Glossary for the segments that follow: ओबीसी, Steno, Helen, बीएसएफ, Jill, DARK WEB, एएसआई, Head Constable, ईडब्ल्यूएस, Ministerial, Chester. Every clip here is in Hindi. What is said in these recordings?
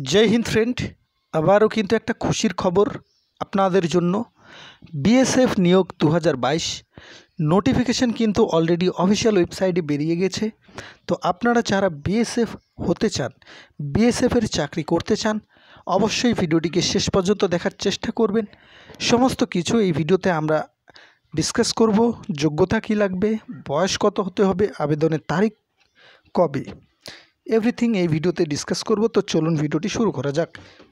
जय हिंद फ्रेंड आबारो किन्तु एक खुशिर खबर आपनादेर जोन्नो बीएसएफ नियोग 2022 नोटिफिकेशन किन्तु अलरेडी अफिशियल वेबसाइटे बेरिये गेछे। तो आपनारा जारा बीएसएफ होते चान, बीएसएफर चाकरी करते चान अवश्यई भिडियोटिके शेष पर्यन्त देखार चेष्टा करबेन। समस्त किछु एई भिडियोते आमरा डिसकास करब, योग्यता कि लागबे, बयस कत होते होबे, आवेदनेर तारीख कबे, एवरीथिंग ये भिडियोते डिसकस करब। तो चलून भिडियोटी शुरू करा जाक।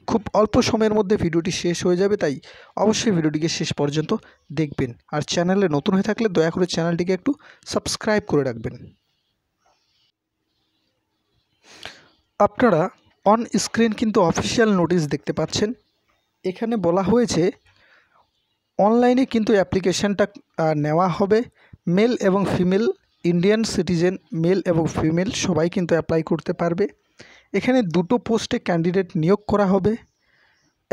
खूब अल्प समयेर मध्य भिडियोटी शेष हो जाबे, ताई अवश्य भिडियोटिके शेष पर्यन्त देखबेन। और चैनेले नतून हये थाकले दया करे चैनेलटिके एकटू सबस्क्राइब करे राखबेन। आपनारा अन स्क्रीन किन्तु अफिशियल नोटिस देखते पाच्छेन। एखाने बला हयेछे अनलाइने किन्तु अ्याप्लिकेशनटा नेওয়া हबे। मेल एवं फिमेल इंडियन सिटीजेन मेल एवं फिमेल सबाई किन्तु अप्लाई करते पारबे। एखाने दुटो पोस्टे कैंडिडेट नियोग करा होबे।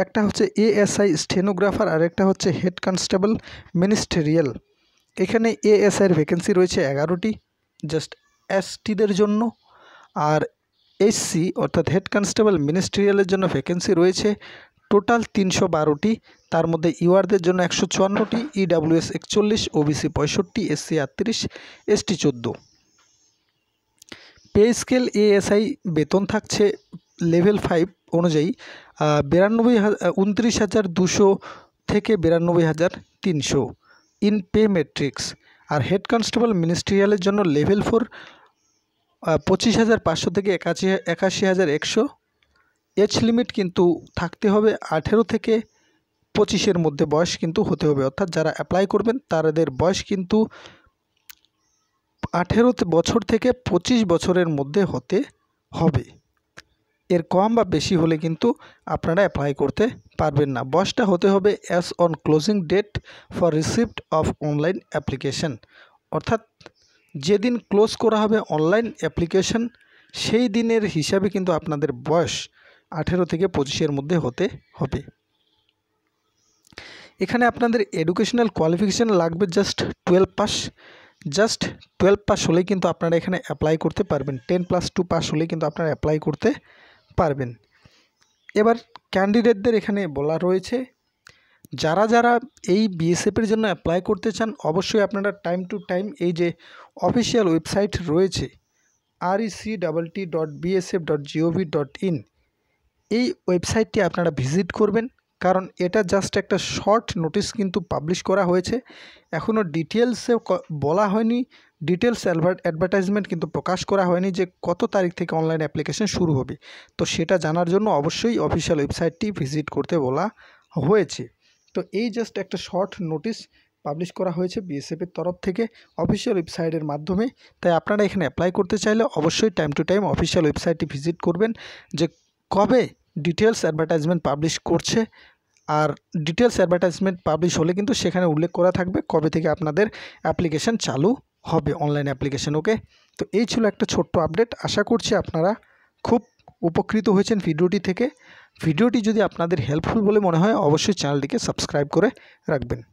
एकटा होच्छे एसआई स्टेनोग्राफर और एकटा होच्छे हेड कन्स्टेबल मिनिस्टेरियल। एखाने एसआईर वैकेंसी रयेछे 11टी जस्ट एसटी देर जोन्नो, और एससी अर्थात हेड कन्स्टेबल मिनिस्टेरियलेर जोन्नो वैकेंसी रयेछे टोटाल 312टी। तार मध्य यूआरदेर जोन्नो 154टी, ईडब्ल्यूएस 41, ओबीसी 65, SC 38, ST 14। Pay scale एएसआई वेतन थाकছে लेवल 5 अनुযায়ী 29,200 থেকে 92,300 इन पे मैट्रिक्स। और हेड कन्स्टेबल मिनिस्ट्रियालेर जोन्नो लेवल 4 25,500 থেকে 81,100। एज लिमिट किन्तु थाकते होबे 18 थेके 25 मध्य बयस किन्तु होते होबे, अर्थात जारा अप्लाई करबेन तादेर बयस किन्तु 18 बछर थेके 25 बछरेर मध्य होते होबे। एर कम बा बेशी होले किन्तु आपनारा अप्लाई करते पारबेन ना। बयसटा होते होबे age on closing date for receipt of online application, अर्थात जेदिन क्लोज करा होबे अनलाइन अप्लिकेशन सेई दिनेर हिसाबे किन्तु आपनादेर बयस 18 थेके 25 मध्य होते होबे। एखाने आपनादेर एडुकेशनल क्वालिफिकेशन लागबे जस्ट 12 पास। जस्ट 12 पास होले किन्तु आपनारा एखाने अप्लाई करते पारबेन। 10+2 पास होले किन्तु आपनारा अप्लाई करते पारबेन। एबार कैंडिडेटदेर एखाने बोला रयेछे जारा जारा एई बीएसएफ एर जोन्नो अप्लाई करते चान अवश्यई आपनारा टाइम टू टाइम एई जे अफिशियल वेबसाइट रयेछे rectt.bsf.gov.in এই ওয়েবসাইটটি আপনারা ভিজিট করবেন। কারণ এটা জাস্ট একটা শর্ট নোটিশ কিন্তু পাবলিশ করা হয়েছে, এখনো ডিটেইলসে বলা হয়নি, ডিটেইলস অ্যাডভার্টাইজমেন্ট কিন্তু প্রকাশ করা হয়নি যে কত তারিখ থেকে অনলাইন অ্যাপ্লিকেশন শুরু হবে। তো সেটা জানার জন্য অবশ্যই অফিশিয়াল ওয়েবসাইটটি ভিজিট করতে বলা হয়েছে। তো এই জাস্ট একটা শর্ট নোটিশ পাবলিশ করা হয়েছে বিএসএফের তরফ থেকে অফিশিয়াল ওয়েবসাইটের মাধ্যমে। তাই আপনারা এখানে অ্যাপ্লাই করতে চাইলে অবশ্যই টাইম টু টাইম অফিশিয়াল ওয়েবসাইটটি ভিজিট করবেন যে কবে डिटेल्स एडभार्टाइजमेंट पब्लिश करछे। और डिटेल्स एडभार्टाइजमेंट पब्लिश होले किन्तु सेखाने उल्लेख करा थाकबे कबे थेके आपनादेर एप्लीकेशन चालू होबे अनलाइन एप्लीकेशन। ओके, तो एई छिलो एकटा छोट्ट आपडेट। आशा करछि आपनारा खूब उपकृत हयेछेन भिडियोटी थेके। भिडियोटी जोदि आपनादेर हेल्पफुल बोले मने हय अवश्यई चैनलटिके सबस्क्राइब करे राखबेन।